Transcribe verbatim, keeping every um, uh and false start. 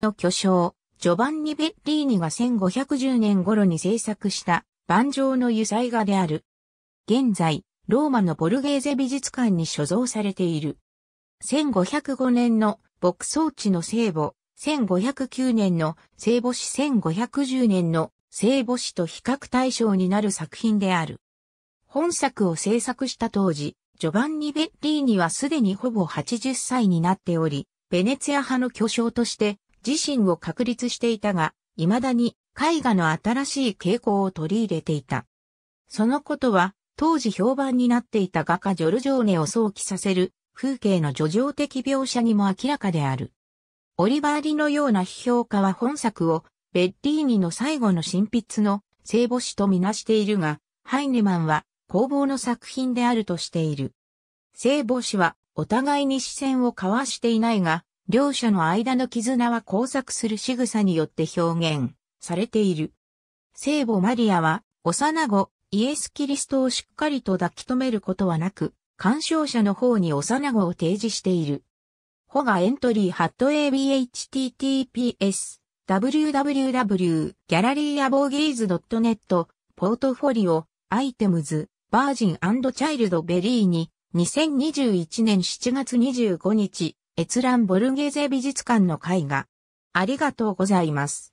の巨匠、ジョバンニ・ベッリーニがせんごひゃくじゅうねん頃に制作した盤上の油彩画である。現在、ローマのボルゲーゼ美術館に所蔵されている。せんごひゃくごねんの牧草地の聖母、せんごひゃくきゅうねんの聖母子、せんごひゃくじゅうねんの聖母子と比較対象になる作品である。本作を制作した当時、ジョバンニ・ベッリーニはすでにほぼはちじゅっさいになっており、ベネツィア派の巨匠として自身を確立していたが、未だに絵画の新しい傾向を取り入れていた。そのことは、当時評判になっていた画家ジョルジョーネを想起させる風景の叙情的描写にも明らかである。オリバーリのような批評家は本作をベッリーニの最後の執筆の聖母子とみなしているが、ハイネマンは攻防の作品であるとしている。聖母子はお互いに視線を交わしていないが、両者の間の絆は交錯する仕草によって表現されている。聖母マリアは幼子イエス・キリストをしっかりと抱き留めることはなく、鑑賞者の方に幼子を提示している。ほがエントリーハット エービーエイチティーティーピーエス ダブリューダブリューダブリュー ギャラリーアボーギーズ ドット ネット ポートフォリオアイテムズバージン&チャイルドベリーニにせんにじゅういちねんしちがつにじゅうごにち閲覧ボルゲーゼ美術館の絵画。ありがとうございます。